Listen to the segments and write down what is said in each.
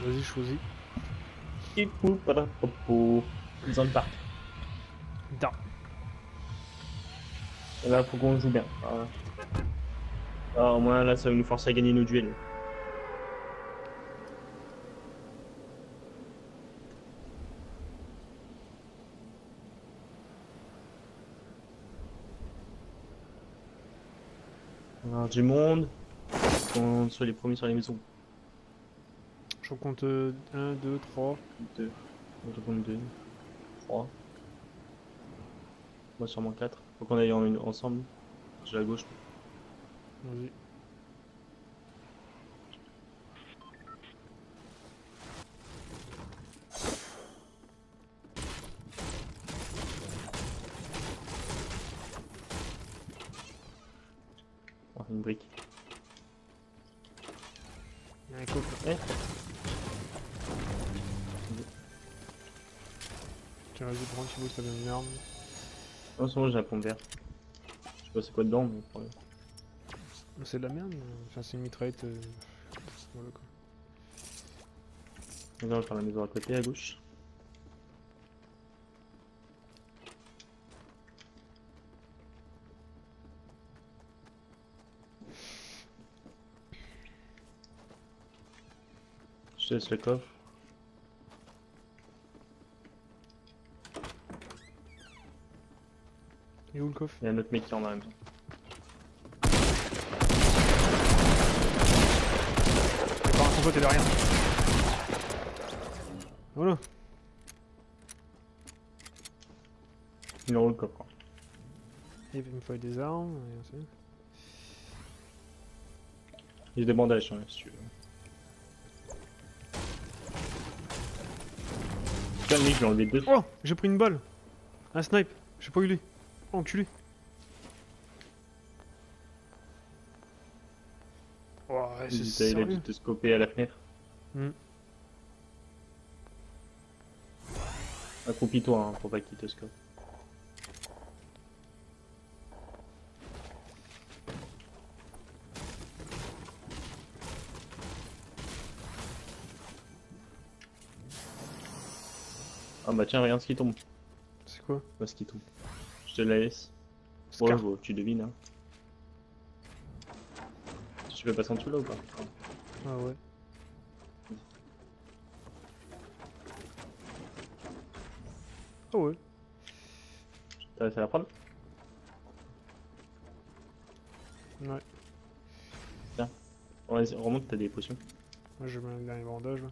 Vas-y, choisis. Dans le parc. Dans. Là, faut qu'on joue bien. Alors, au moins, là, ça va nous forcer à gagner nos duels. Alors, du monde. On soit les premiers sur les maisons. Je compte 1, 2, 3. 2. Je compte 2. 3. Moi, sûrement 4. Faut qu'on aille en une ensemble. J'ai la gauche. Vas-y. Oh, une brique. Il y a un coffre. Eh? Tiens, vas-y, prends un petit bout, ça donne une arme. En ce moment, j'ai un pompe vert. Je sais pas c'est quoi dedans, mais problème. C'est de la merde, enfin c'est une mitraillette. Voilà quoi. Maintenant, je vais faire la maison à côté, à gauche. Je te laisse le coffre. Il est où le coffre? Il y a un autre mec qui en a un. T'es de rien. Voilà. Il enroule le coffre. Il me faut des armes. J'ai des bandages hein, si tu veux. Putain, mec, j'ai enlevé deux. Oh, j'ai pris une balle. Un snipe. J'ai pas eu lui. Oh, enculé. C'est il a dû te scoper à la fenêtre. Accroupis-toi hein, pour pas qu'il te scope. Ah bah tiens, regarde ce qui tombe. C'est quoi? Bah ce qui tombe. Je te la laisse. Ouais, bon, tu devines hein. Tu veux passer en dessous là ou pas? Ah ouais. Ah ouais. T'as réussi à la prendre? Ouais. Tiens, remonte, t'as des potions. Moi je mets un dernier bandage là.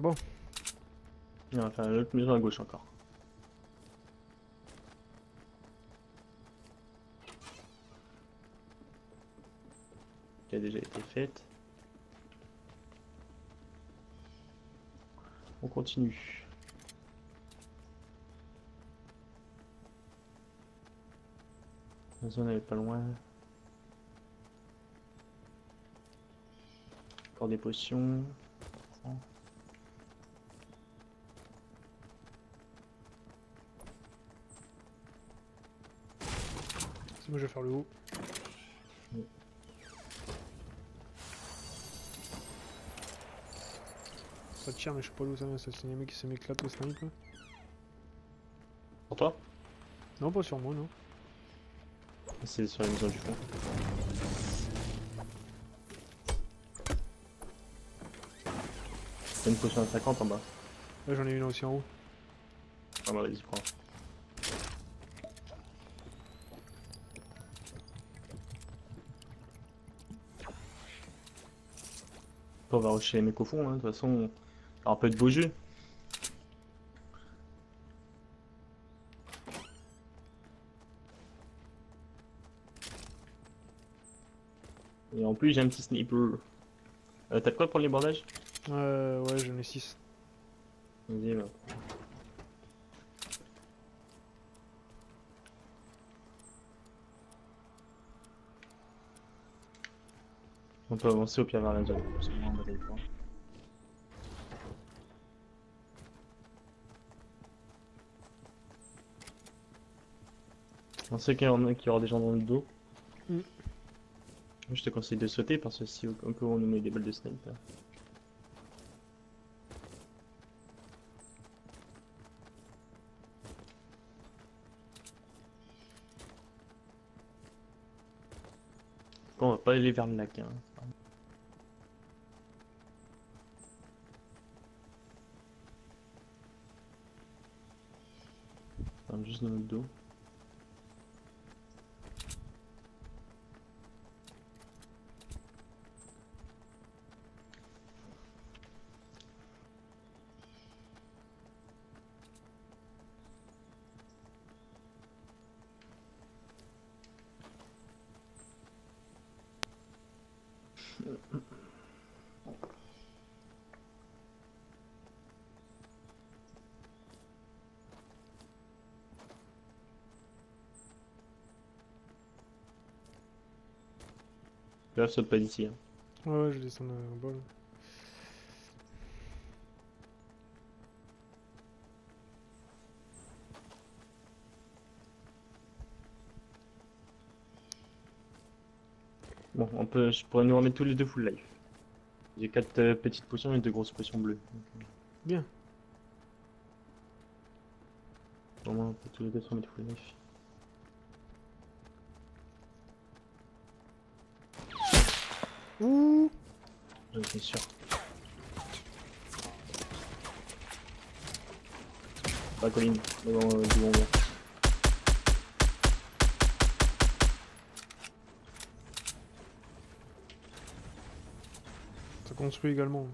Bon. On va faire l'autre maison à gauche encore. Qui a déjà été faite. On continue. La zone n'est pas loin. Encore des potions. Moi je vais faire le haut. Ouais. Ça tire mais je sais pas où ça vient, ça c'est un mec qui s'est m'éclate au snipe. Sur toi? Non pas sur moi non. C'est sur la maison du fond. T'as une potion à 50 en bas. Là j'en ai une aussi en haut. Ah bah vas-y prends. On va rusher les mecs au fond, de toute façon, on a un peu de beau jeu. Et en plus, j'ai un petit sniper. T'as de quoi pour les bandages? Ouais, j'en ai 6. Vas-y, bah. On peut avancer au pire vers la zone. On sait qu'il y aura des gens dans le dos. Mm. Je te conseille de sauter parce que si au cas où on nous met des balles de sniper. Bon, on va pas aller vers le lac. Hein. Enfin, juste dans le dos. Là, saute pas d'ici. Hein. Ouais, je descends en bas. Bon, on peut, je pourrais nous remettre tous les deux full life. J'ai 4 petites potions et 2 grosses potions bleues. Donc... Bien. Au moins, on peut tous les deux se remettre full life. Ouh, j'en suis sûr. Pas colline, devant du bon. Ça construit également.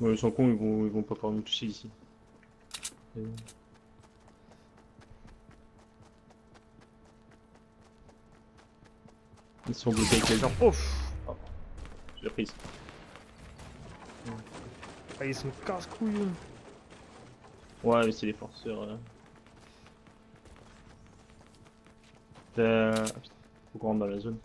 Ouais, ils sont cons, ils vont pas pouvoir nous toucher ici. Et... ils sont bloqués avec les gens. Ouf. J'ai prise. Ah, ils sont casse-couilles. Ouais, mais c'est les forceurs. Ah, putain, faut qu'on rentre dans la zone.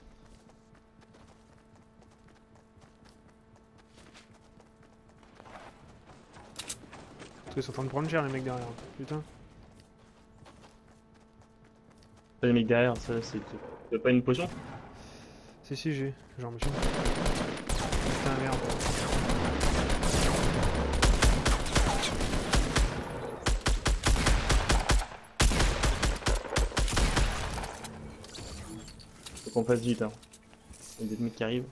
Parce qu'ils sont en train de prendre cher les mecs derrière. Putain. Pas les mecs derrière, ça c'est. T'as pas une potion? Si, si, j'ai. Genre, monsieur. Putain, merde. Faut qu'on fasse vite, hein. Il y a des mecs qui arrivent.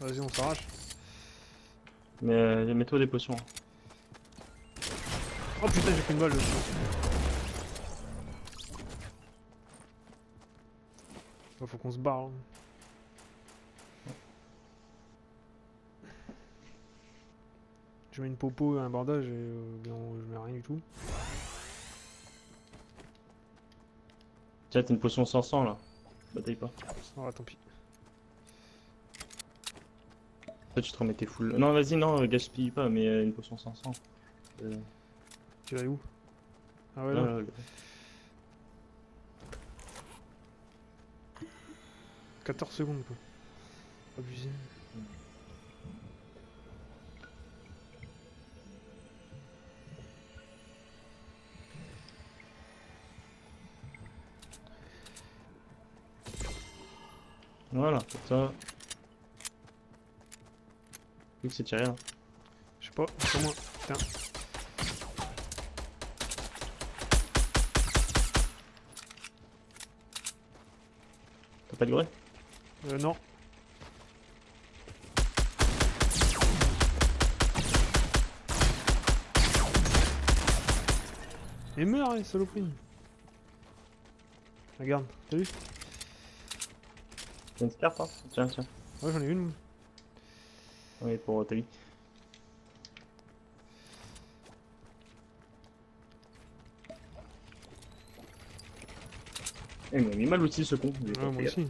Vas-y, on s'arrache. Mais mets-toi des potions. Oh putain, j'ai pris une balle. Faut qu'on se barre. Je mets une popo et un bandage et non, je mets rien du tout. Tiens, t'as une potion 500 là. Bataille pas. Oh, tant pis. Toi, tu te remettais full. Non, vas-y, non, gaspille pas, mais une potion 500. Tu vas où? Ah ouais, là. Là, là. 14 secondes quoi. Abusé. Voilà, comme ça. Vu que c'est tiré là. Je sais pas, sur moi. Putain. T'as pas de gré? Non. Et meurt, les saloperies. Regarde, t'as vu? T'as une scarpe, hein? Tiens, tiens. Ouais, j'en ai une. Ouais, pour ta vie. Eh, il m'a mis mal aussi ce con. Ouais, moi aussi.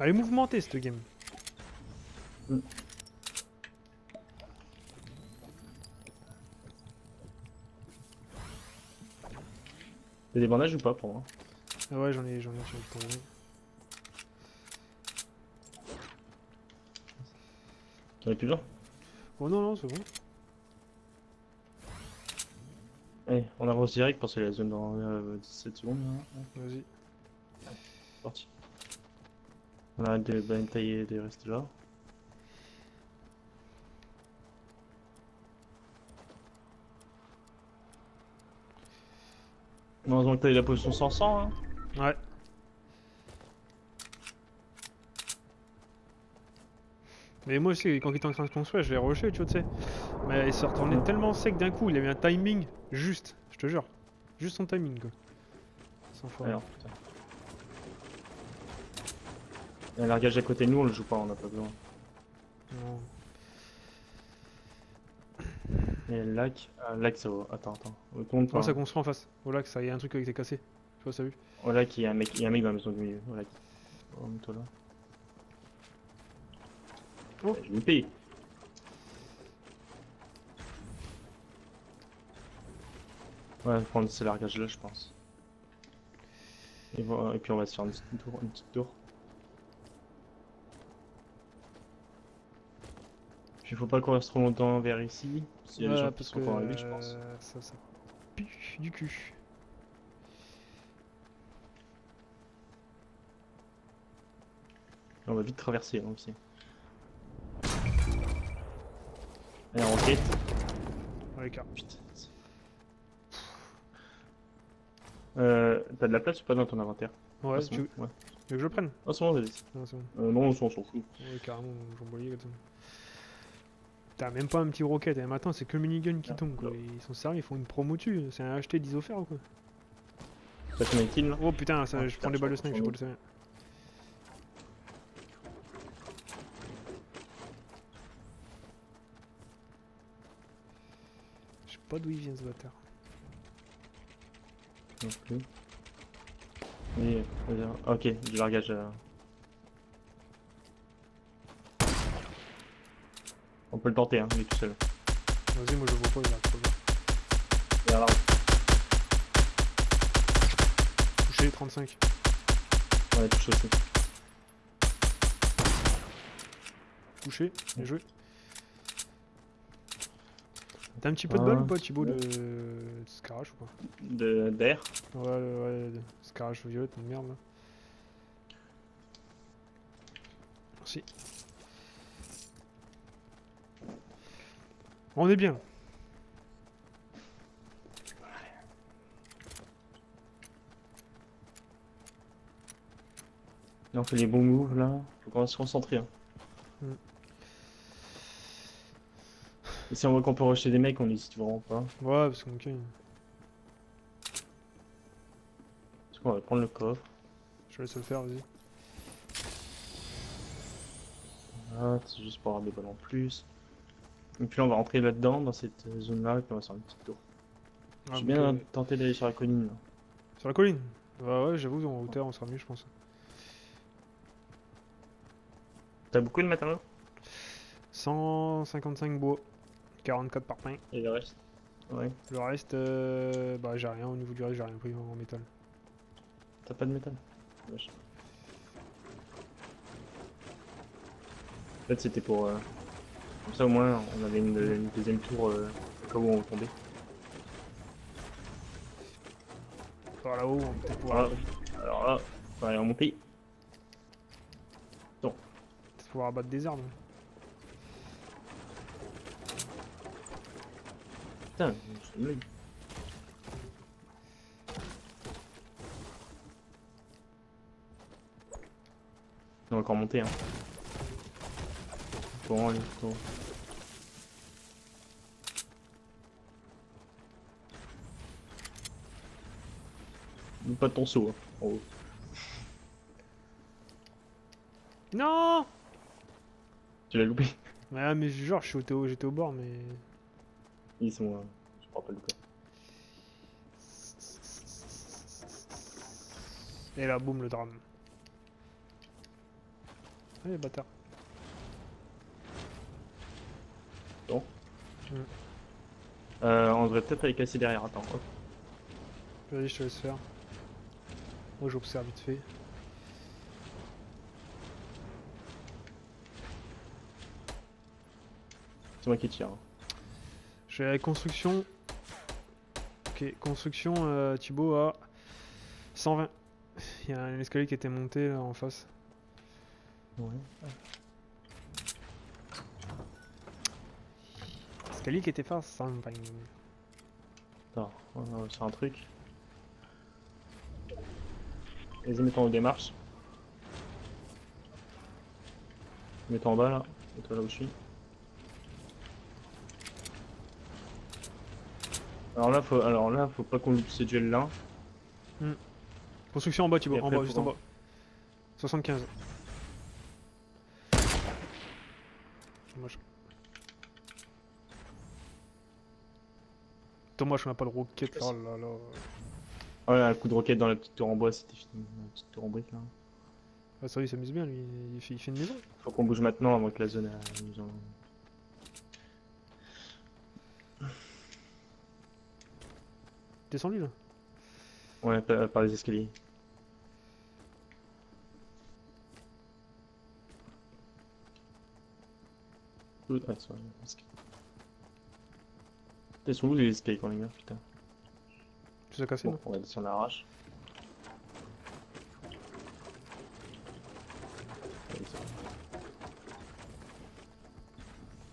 Elle est mouvementée cette game. Mm. T'as des bandages ou pas pour moi? Ah ouais, j'en ai sur le temps. T'en as plusieurs? Oh non, non, c'est bon. Allez, on avance direct parce que la zone dans 17 secondes. Hein. Vas-y. C'est parti. On arrête de tailler et de rester là. Heureusement que t'as eu la potion sans sang, hein. Ouais. Mais moi aussi, quand il était en train de construire, je l'ai rushé, tu vois, tu sais. Mais il s'est retourné tellement sec d'un coup, il avait un timing juste, je te jure. Juste son timing, quoi. Sans fois. Alors, putain. Il y a un largage à côté de nous, on le joue pas, on n'a pas besoin. Non. Et le lac, ça va. Attends. Comment ça construit en face? Au lac, ça y a un truc qui était cassé. Tu vois, ça a vu? Au lac, il y a un mec dans la maison du milieu. Au lac. Oh, mets-toi là. Oh. Bah, je me paye. Ouais, prendre ce largage là, je pense. Et, voilà, et puis on va se faire une petite tour. Il faut pas qu'on reste trop longtemps vers ici, parce qu'il y a des gens qui sont encore arrivés, je pense. Ça pue du cul. On va vite traverser, hein, aussi. Allez, roquette. Ouais, car putain. T'as de la place ou pas dans ton inventaire? Ouais, si tu veux. Ouais. Tu veux que je le prenne? Ah, c'est bon, vas-y. Non, on s'en fout. Ouais, carrément, j'en bois les gars. T'as même pas un petit rocket, hein. Maintenant c'est que le minigun qui tombe, quoi. Ils sont sérieux, ils font une promo dessus, c'est un acheté 10 offerts ou quoi. Ça fait une kill là. Oh putain, ça, je prends des balles de snipe, je sais rien. Je sais pas d'où il vient ce bâtard. Non plus. Oui, ok, du largage. On peut le tenter, hein, il est tout seul. Vas-y, moi je vois pas, il a trop bien. Il est à l'arbre. Touché, 35. Ouais, touché aussi. Touché, bien joué. T'as un petit peu de balle ou pas, Thibaut, de Scarage ou pas? D'air? Ouais, de Scarage violette, une merde là. Merci. On est bien. Là, on fait les bons moves là. Faut qu'on va se concentrer. Hein. Et si on voit qu'on peut rusher des mecs, on n'hésite vraiment pas. Ouais, parce qu'on Parce qu'on va prendre le coffre. Je laisse le faire, vas-y. Ah, c'est juste pour avoir des balles en plus. Et puis là on va rentrer là-dedans, dans cette zone là, et puis on va faire une petite tour. J'ai bien tenté d'aller sur la colline là. Sur la colline? Bah ouais, j'avoue, en hauteur on sera mieux, je pense. T'as beaucoup de matériaux? 155 bois, 44 parpaings. Et le reste? Ouais. Le reste, bah j'ai rien, au niveau du reste j'ai rien pris en métal. T'as pas de métal? Vache. En fait c'était pour... Comme ça au moins on avait une deuxième tour au cas où on retombait. Par là-haut, on peut pouvoir... Alors là, on va aller en monter. Non. Peut-être pouvoir abattre des arbres. Putain, c'est une blague. On va encore monter, hein. Bon, allez, plutôt. Pas de ton saut, hein, en haut. Non! Tu l'as loupé? Ouais, mais genre, j'étais au bord, mais... Ils sont là, je crois pas le cas. Et là, boum, le drame. Allez, bâtard. Bon. On devrait peut-être aller casser derrière, attends. Vas-y, je te laisse faire. Moi, j'observe vite fait. C'est moi qui tire. Je vais à la construction. Ok, construction, Thibaut à 120. Il y a un escalier qui était monté là en face. Ouais. L'escalier qui était face, ça me pagne. Attends, c'est un truc. Vas-y, mettons en démarche. Mettons en bas là, et toi là où je suis. Alors là, faut pas qu'on loupe ce duel là. Mm. Construction en bas, Thibaut, en bas, juste en bas. 75. Dommage. Dommage, on a pas de roquette. Oh là là. Oh là, le coup de roquette dans la petite tour en bois, c'était fini. La petite tour en brique là. Ah, ça, il s'amuse bien lui, il fait une maison. Faut qu'on bouge maintenant avant que la zone nous en... Descendu là. Ouais, par les escaliers. Ouais, ils sont où les escaliers quand les gars, putain. Tu as cassé bon, on va descendre, si on l'arrache.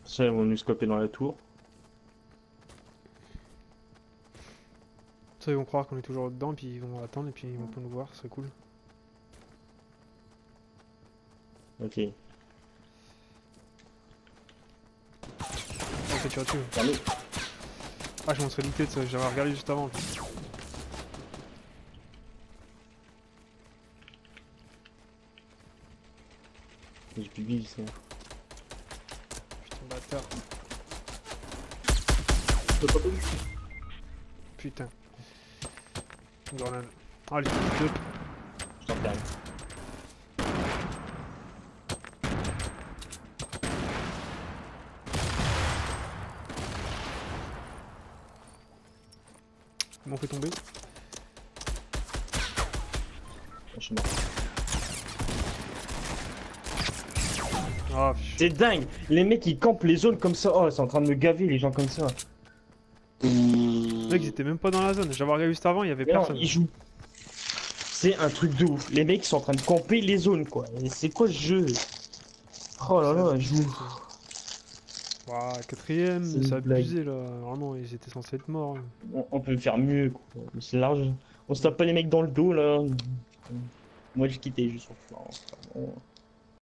Ça, ils vont nous scoper dans la tour. Ça, ils vont croire qu'on est toujours dedans, puis ils vont attendre, et puis ils vont pas nous voir, c'est cool. Ok. On s'est tiré dessus. Allez. Ah, je m'en serais douté de ça, j'avais regardé juste avant. J'ai plus de billes, ça. Putain, bâtard. Putain. Allez, je t'en perds. Ils m'ont fait tomber. Oh, c'est dingue. Les mecs ils campent les zones comme ça. Oh, c'est en train de me gaver les gens comme ça. Les mecs ils étaient même pas dans la zone, j'avais regardé juste avant, il y avait mais personne. Non, ils jouent. C'est un truc de ouf, les mecs sont en train de camper les zones quoi, c'est quoi ce jeu? Oh là là, ils jouent. Waouh, quatrième, c'est abusé là, vraiment ils étaient censés être morts. On peut faire mieux quoi, c'est large. On se tape pas les mecs dans le dos là. Moi j'ai quitté juste en flanc.